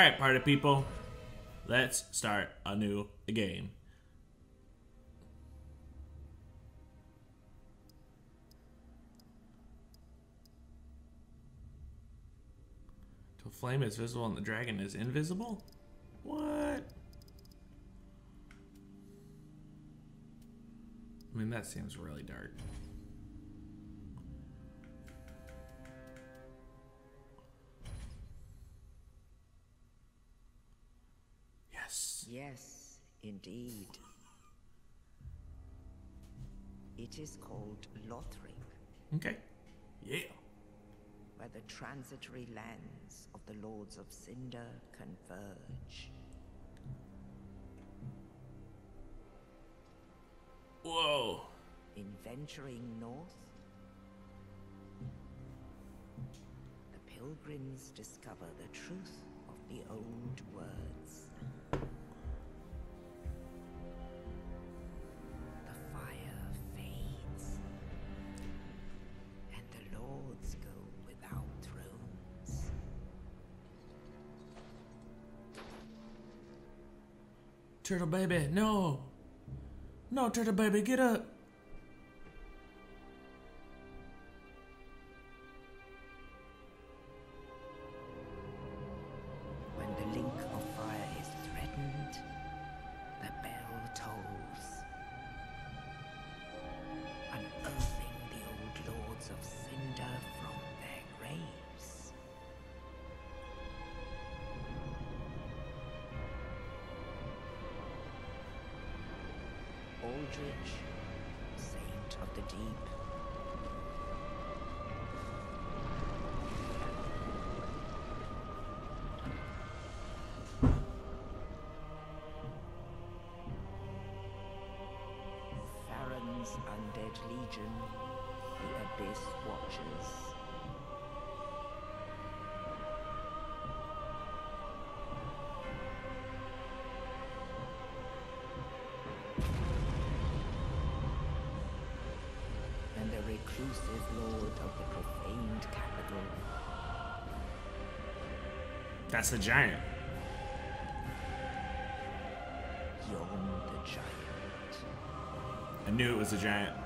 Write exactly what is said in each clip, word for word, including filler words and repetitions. Alright, party people. Let's start a new game. Till flame is visible and the dragon is invisible? What? I mean, that seems really dark. Yes. Yes, indeed. It is called Lothric. Okay. Yeah. Where the transitory lands of the Lords of Cinder converge. Whoa. In venturing north, the pilgrims discover the truth of the old words. The fire fades, and the lords go without thrones. Turtle baby, no! No, turtle baby, get up! When the link of fire is threatened, the bell tolls, unearthing the old lords of Cinder from their graves. Aldrich, Saint of the Deep. Faron's Undead Legion, the Abyss Watchers. Reclusive lord of the profaned capital. That's the giant. Yon the giant. I knew it was a giant.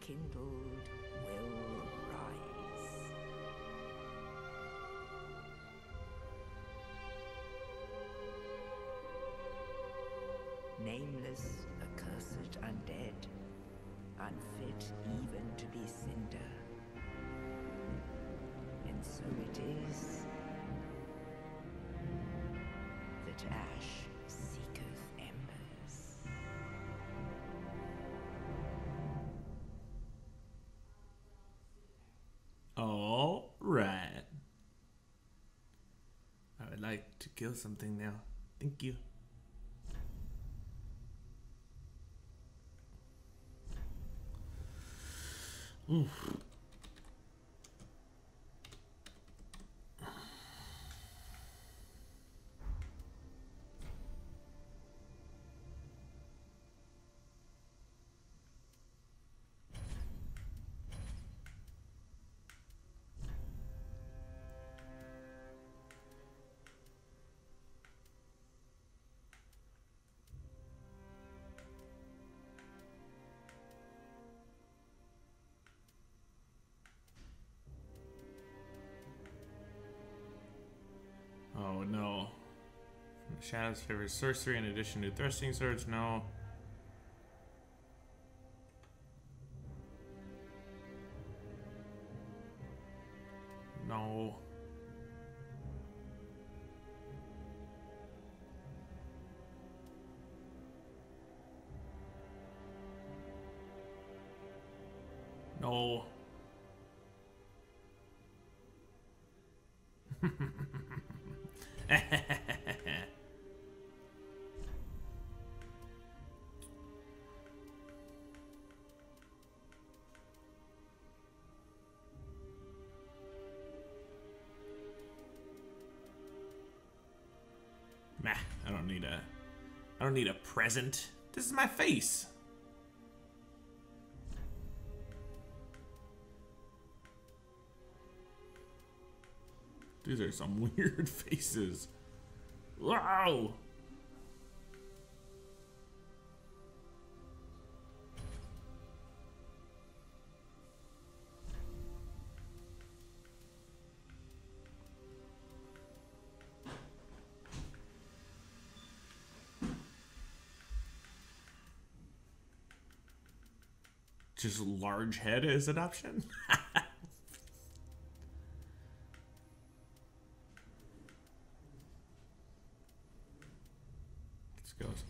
Kindled will rise. Nameless, accursed undead, unfit even to be cinder. And so it is that ash seeketh embers. Kill something now. Thank you. Oof. Shadows favor sorcery in addition to thrusting swords. No. No. No. Meh, I don't need a I don't need a present. This is my face. These are some weird faces. Wow! Just large head is an option?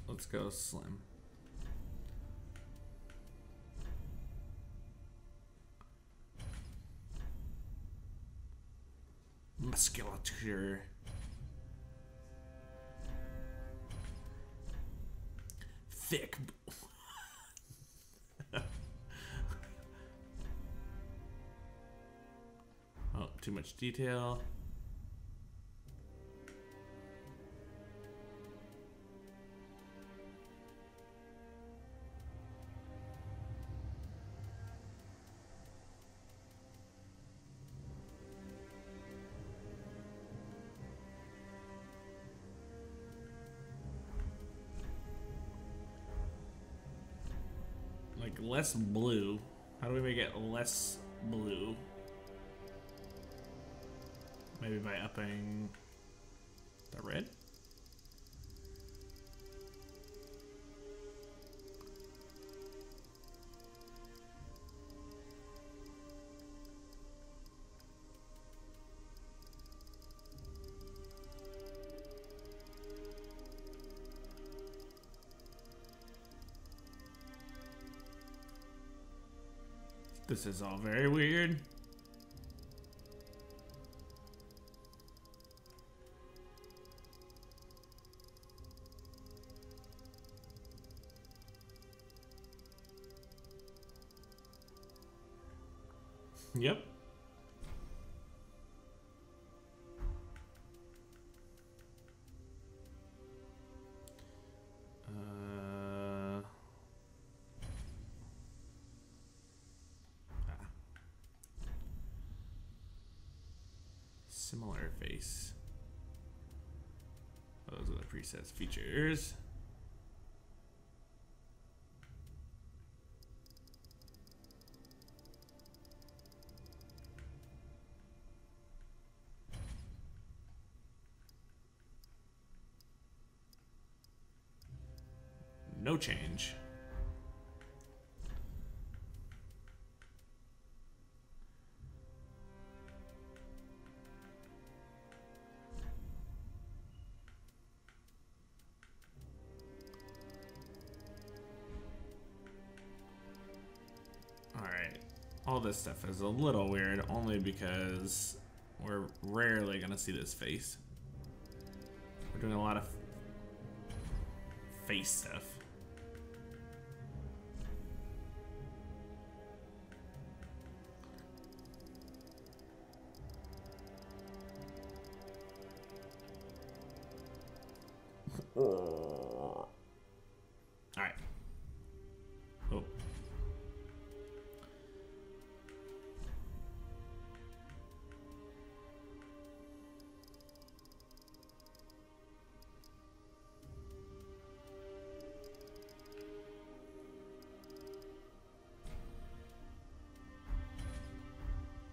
Let's go slim. Musculature. Thick. Oh, too much detail. Less blue. How do we make it less blue? Maybe by upping the red? This is all very weird. Yep. Similar face. Those are the presets features. No change. This stuff is a little weird only because we're rarely gonna see this face. We're doing a lot of face stuff. All right.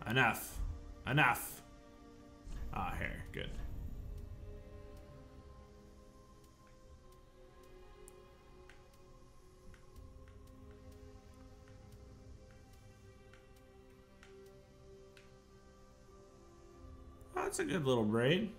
Enough. Enough. Ah, hair. Good. Oh, that's a good little braid.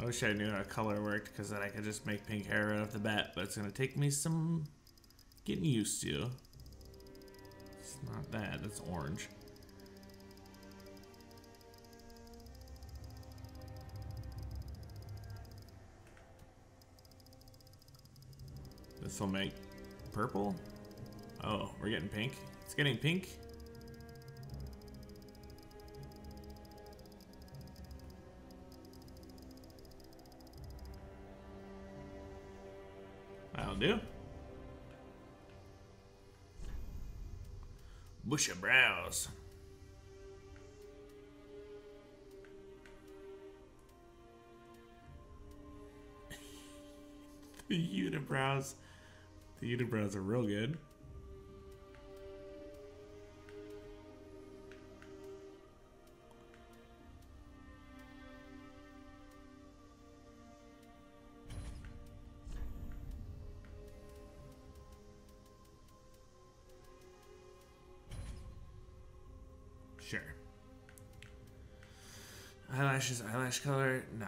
I wish I knew how color worked, because then I could just make pink hair right off the bat, but it's going to take me some getting used to. It's not that, it's orange. This will make purple. Oh, we're getting pink. It's getting pink. That'll do. Bush your brows. The unibrows. The unibrows are real good. Sure. Eyelashes, eyelash color? No,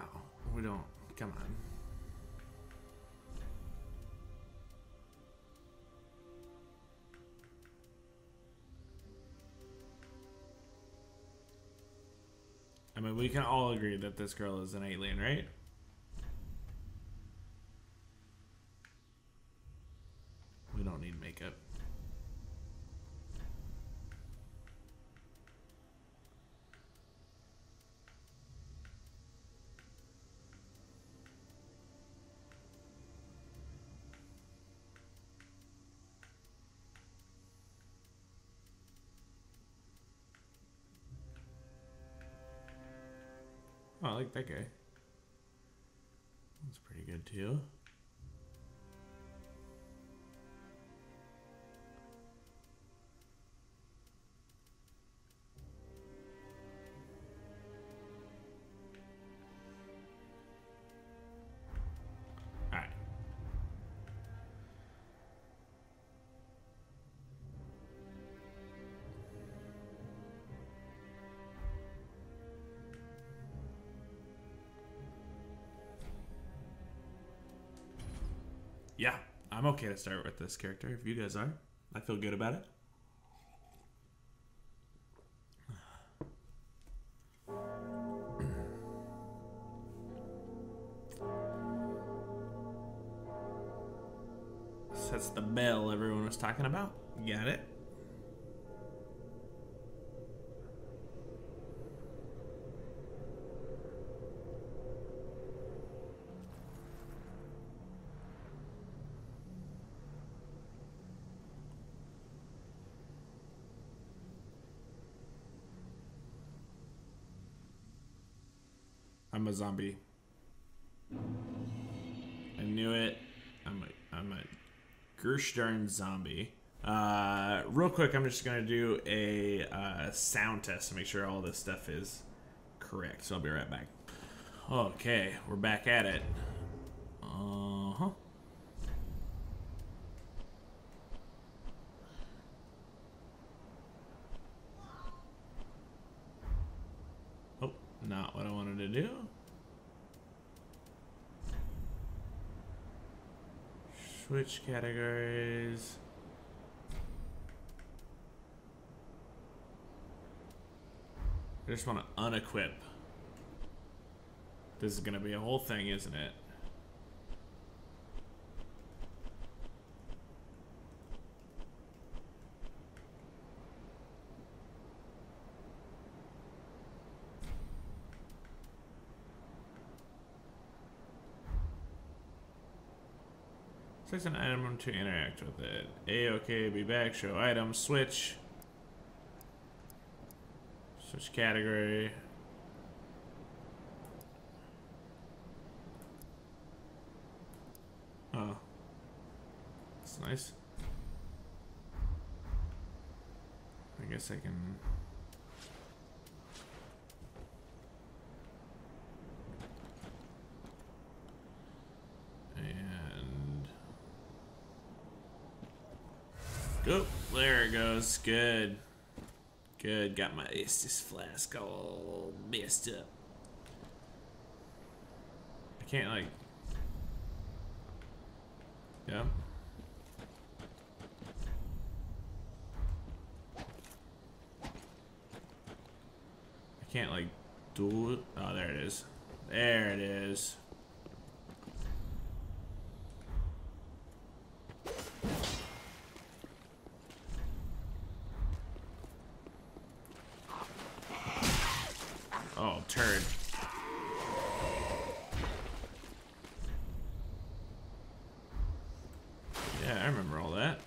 we don't. Come on. I mean, we can all agree that this girl is an alien, right? We don't need makeup. Oh, I like that guy. That's pretty good too. All right. Yeah, I'm okay to start with this character, if you guys are. I feel good about it. So that's the bell everyone was talking about. Got it. I'm a zombie. I knew it. I'm a, I'm a Gershdarn zombie. Uh, real quick, I'm just gonna do a uh, sound test to make sure all this stuff is correct. So I'll be right back. Okay, we're back at it. Uh-huh. Oh, not what I wanted to do. Switch categories. I just want to unequip. This is going to be a whole thing, isn't it? Select an item to interact with it. A-okay, be back, show item, switch. Switch category. Oh. That's nice. I guess I can... Oop, there it goes. Good. Good, got my Estus flask all messed up. I can't, like... Yeah. I can't, like, dual... Oh, there it is. There it is. Oh, turd. Yeah, I remember all that.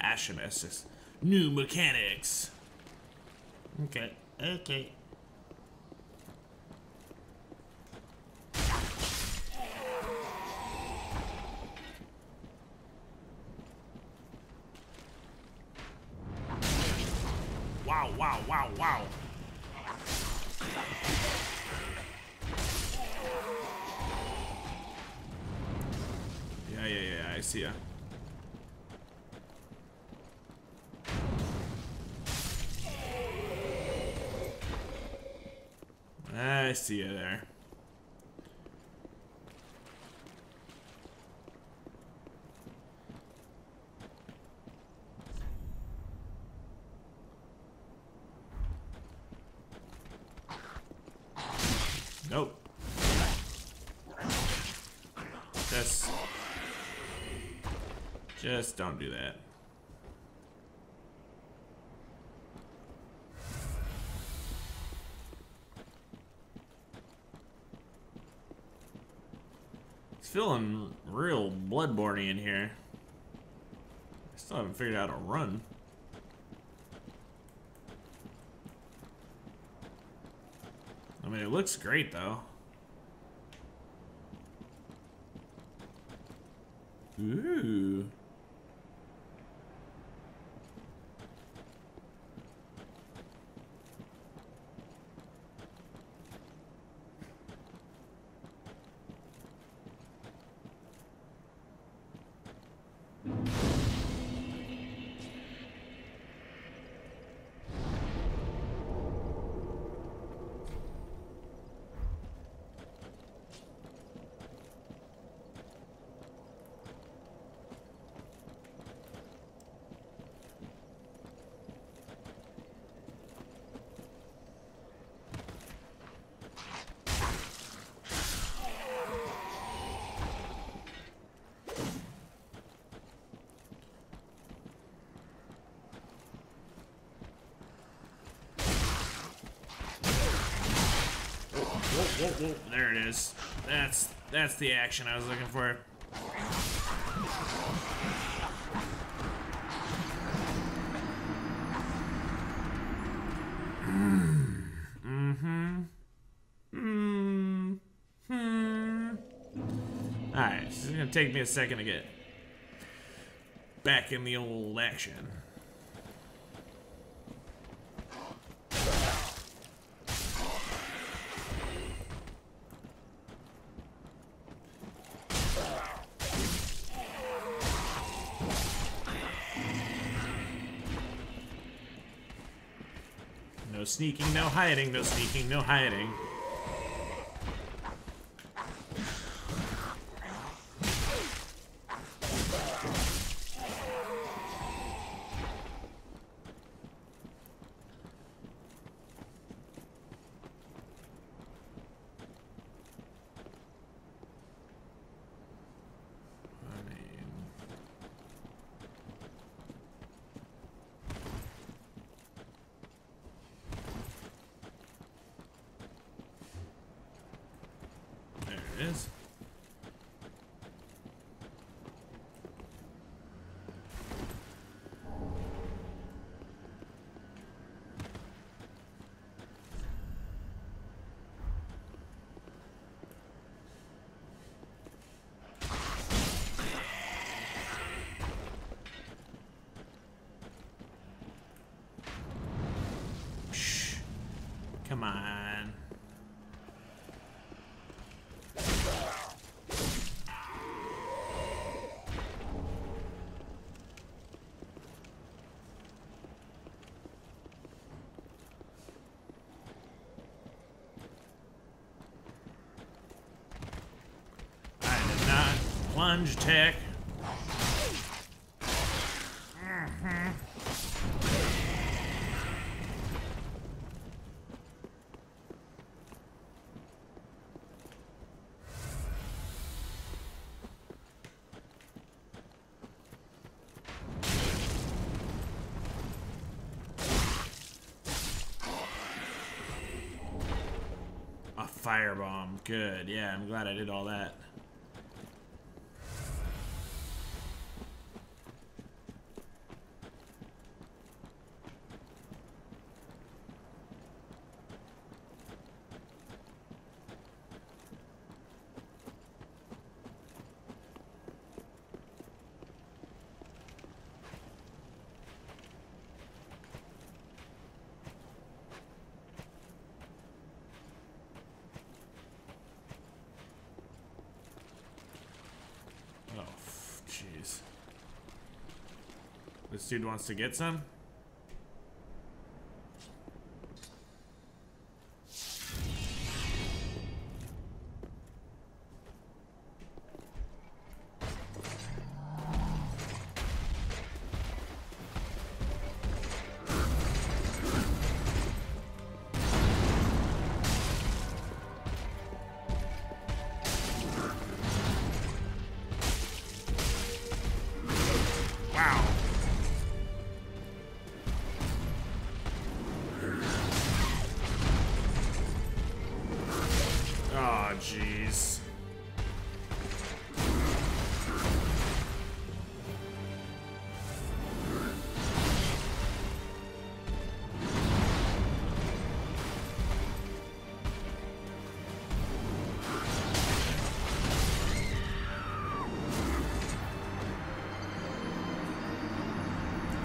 Ashen Estus. New mechanics. Okay. Okay. Wow, wow, wow, wow. Yeah, yeah, yeah, I see ya. I see you there. Nope. Just, just don't do that. Feeling real Bloodborne in here. I still haven't figured out how to run. I mean, it looks great though. Ooh. Whoa, whoa. There it is. That's that's the action I was looking for. Mm-hmm. Mm-hmm. Alright, it's gonna take me a second to get back in the old action. No sneaking, no hiding, no sneaking, no hiding. lunge attack. Mm-hmm. A firebomb. Good. Yeah, I'm glad I did all that. This dude wants to get some.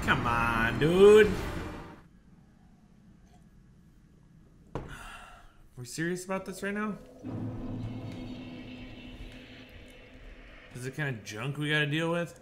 Come on, dude. We're serious about this right now? This is the kind of junk we gotta deal with?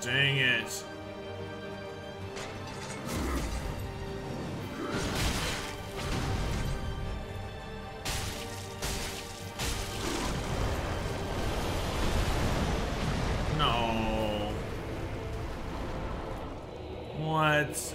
Dang it. No. What?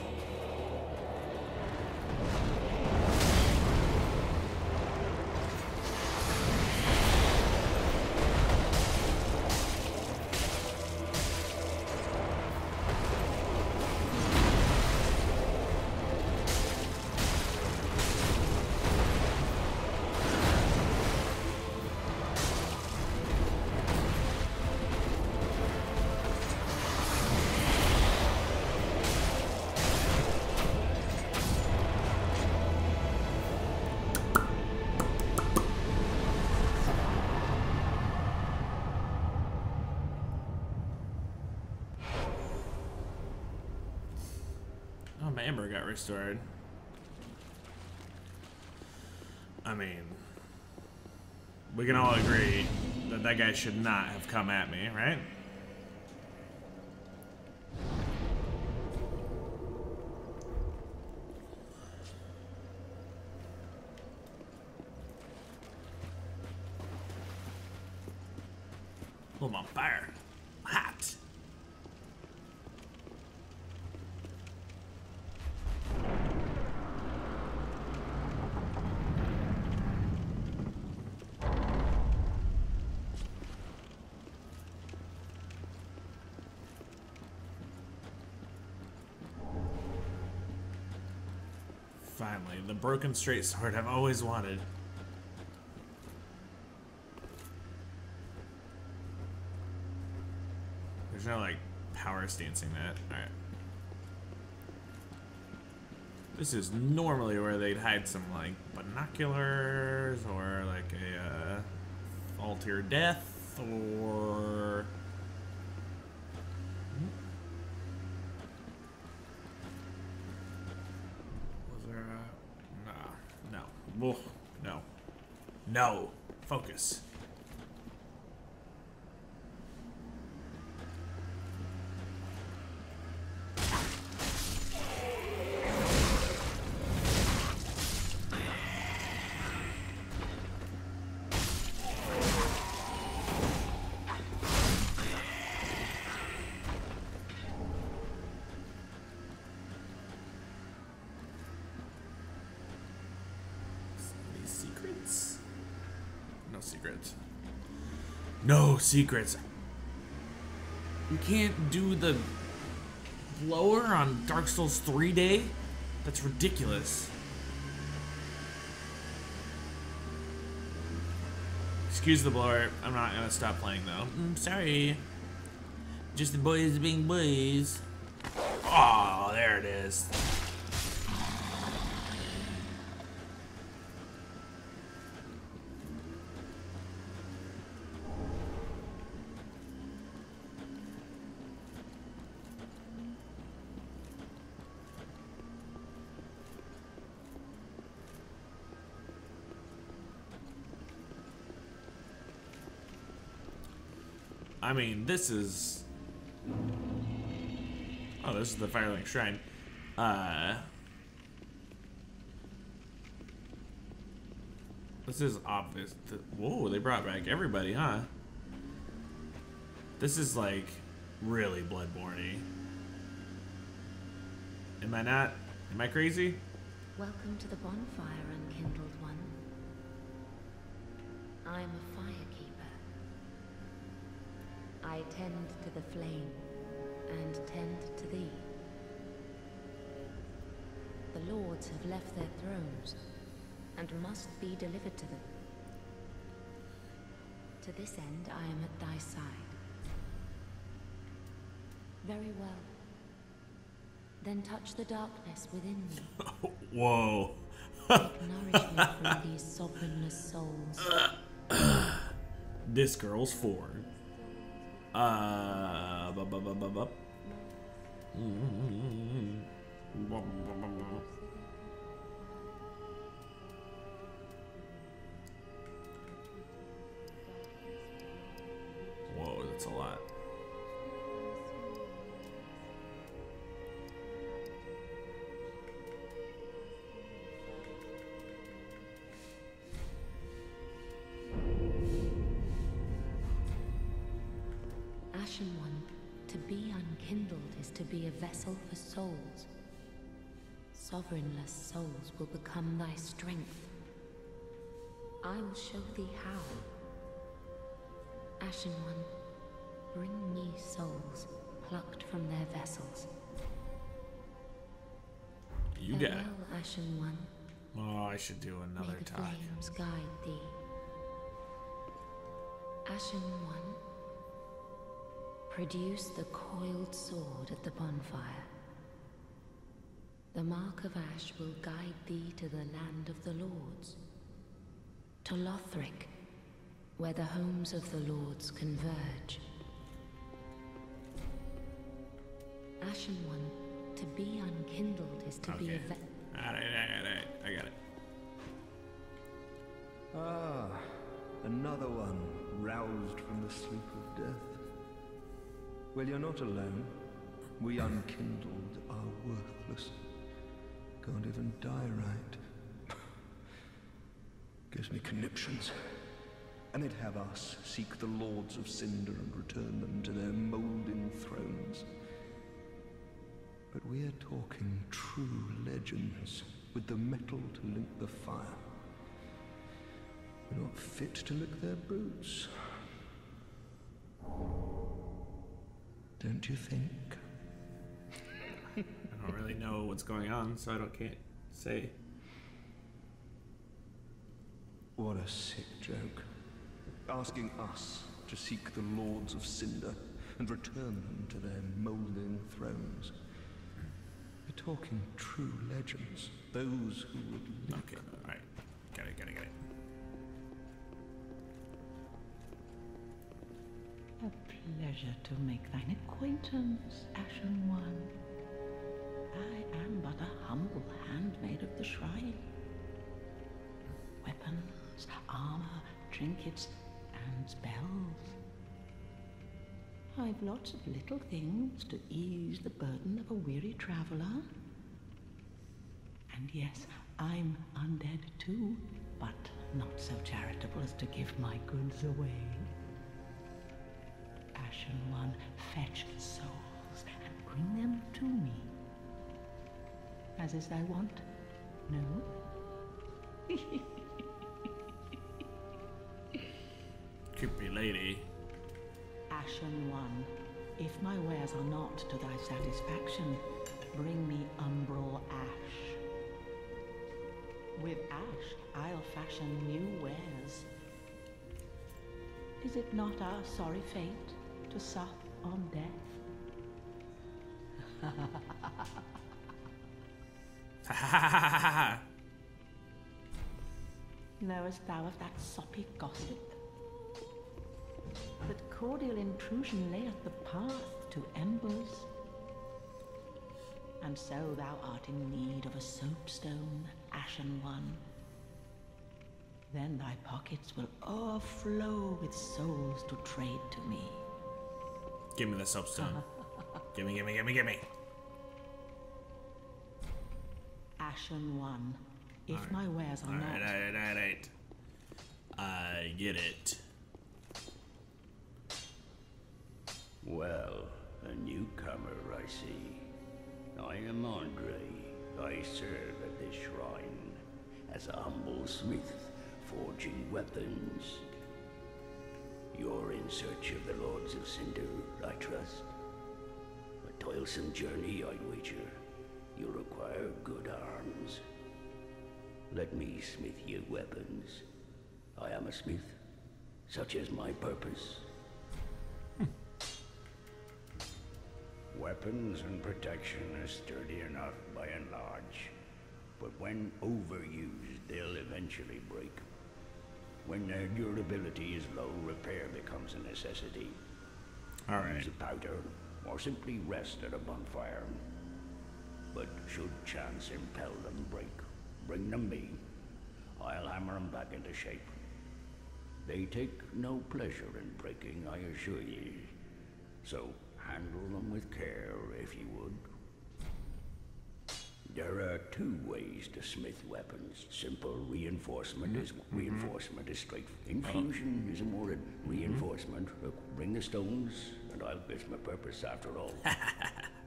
Oh, my Ember got restored. I mean, we can all agree that that guy should not have come at me, right? Oh, I'm on fire. I'm hot. Finally, the broken straight sword I've always wanted. There's no, like, power stancing that. Alright. This is normally where they'd hide some, like, binoculars or, like, a, uh, altar death or... Was there a... Nah. No. No. No. Focus. Secrets. No secrets. You can't do the blower on Dark Souls three day? That's ridiculous. Excuse the blower. I'm not gonna stop playing though. I'm sorry. Just the boys being boys. Oh, there it is. I mean, this is... Oh, this is the Firelink Shrine. Uh... This is obvious. Whoa, they brought back everybody, huh? This is, like, really Bloodborne-y. Am I not? Am I crazy? Welcome to the bonfire, Unkindled One. I'm a firekeeper. I tend to the flame, and tend to thee. The lords have left their thrones, and must be delivered to them. To this end, I am at thy side. Very well. Then touch the darkness within me. Whoa. Take nourishment from these sovereignless souls. This girl's forward. Uh, bu bu bu bu bu. Whoa, that's a lot. Ashen One, to be unkindled is to be a vessel for souls. Sovereignless souls will become thy strength. I will show thee how. Ashen One, bring me souls plucked from their vessels. You got it. Ashen One. Oh, I should do another talk. May the flames guide thee. Ashen One. Produce the coiled sword at the bonfire. The mark of ash will guide thee to the land of the Lords. To Lothric, where the homes of the Lords converge. Ashen One, To be unkindled is to okay. be a Alright, alright, alright, I got it. Ah, another one roused from the sleep of death. Well, you're not alone. We unkindled are worthless. Can't even die right. Gives me conniptions. And they'd have us seek the Lords of Cinder and return them to their moulding thrones. But we're talking true legends, with the metal to link the fire. We're not fit to lick their boots. Don't you think? I don't really know what's going on, so I don't can't say. What a sick joke. Asking us to seek the Lords of Cinder and return them to their moulding thrones. We're talking true legends. Those who would lick. Okay, alright. Got it, got it, got it. A pleasure to make thine acquaintance, Ashen One. I am but a humble handmaid of the shrine. Weapons, armor, trinkets, and spells. I've lots of little things to ease the burden of a weary traveler. And yes, I'm undead too, but not so charitable as to give my goods away. Ashen One, fetch souls and bring them to me. As is thy wont, no? Creepy lady. Ashen One, if my wares are not to thy satisfaction, bring me umbral ash. With ash, I'll fashion new wares. Is it not our sorry fate to sup on death? Ha ha ha ha ha! Knowest thou of that soppy gossip? That cordial intrusion layeth the path to embers. And so thou art in need of a soapstone, Ashen One. Then thy pockets will overflow with souls to trade to me. Give me the soapstone. Gimme, gimme, gimme, gimme. Ashen One, if right. my wares are all not... Alright, alright, alright. I get it. Well, a newcomer, I see. I am Andre. I serve at this shrine as a humble smith, forging weapons. You're in search of the Lords of Cinder, I trust. A toilsome journey, I'd wager. You require good arms. Let me smith you weapons. I am a smith, such is my purpose. Weapons and protection are sturdy enough by and large, but when overused, they'll eventually break. When their durability is low, repair becomes a necessity. All right. Use a powder, or simply rest at a bonfire. But should chance impel them break, bring them me. I'll hammer them back into shape. They take no pleasure in breaking, I assure you. So handle them with care, if you would. There are two ways to smith weapons. Simple reinforcement mm-hmm. is reinforcement mm-hmm. is straight infusion mm-hmm. is a more reinforcement. Look, bring the stones, and I'll miss my purpose after all.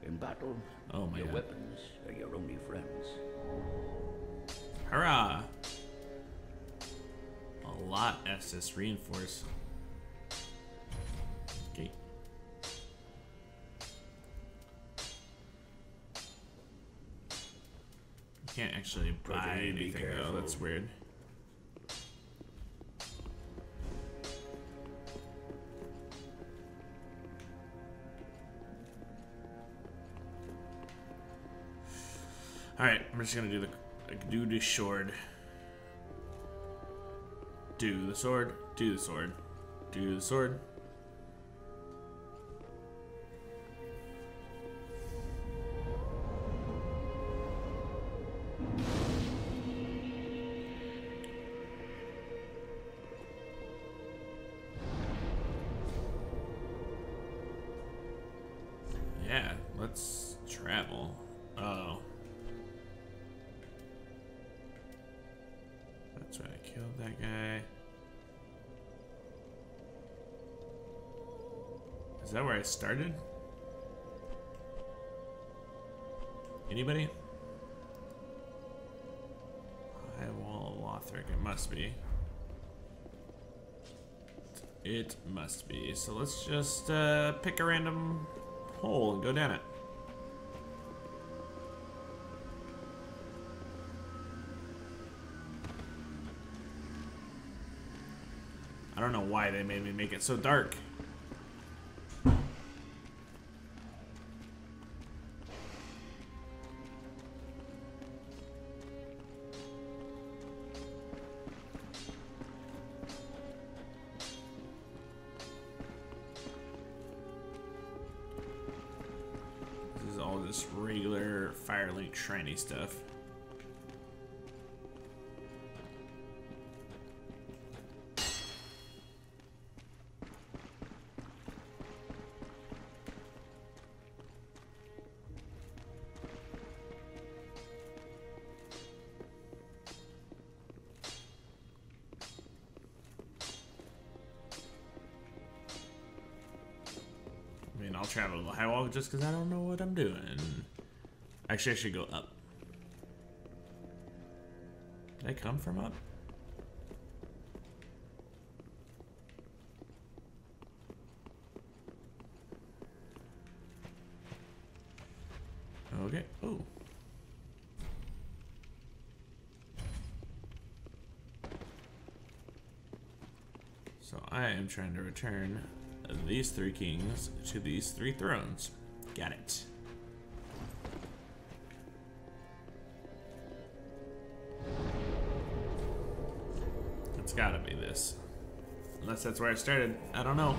In battle, oh my your God. weapons are your only friends. Hurrah! A lot Estus reinforce. Okay. Can't actually buy anything though, that's weird. Alright, I'm just gonna do the like, do the sword. Do the sword, do the sword, do the sword. Let's travel. Uh-oh. That's right, I killed that guy. Is that where I started? Anybody? Highwall Lothric, it must be. It must be. So let's just uh, pick a random hole and go down it. I don't know why they made me make it so dark. Firelink Shrine stuff. I mean, I'll travel to the Highwall just because I don't know what I'm doing. Actually, I should go up. Did I come from up? Okay. Oh. So I am trying to return these three kings to these three thrones. Got it. It's gotta be this. Unless that's where I started. I don't know.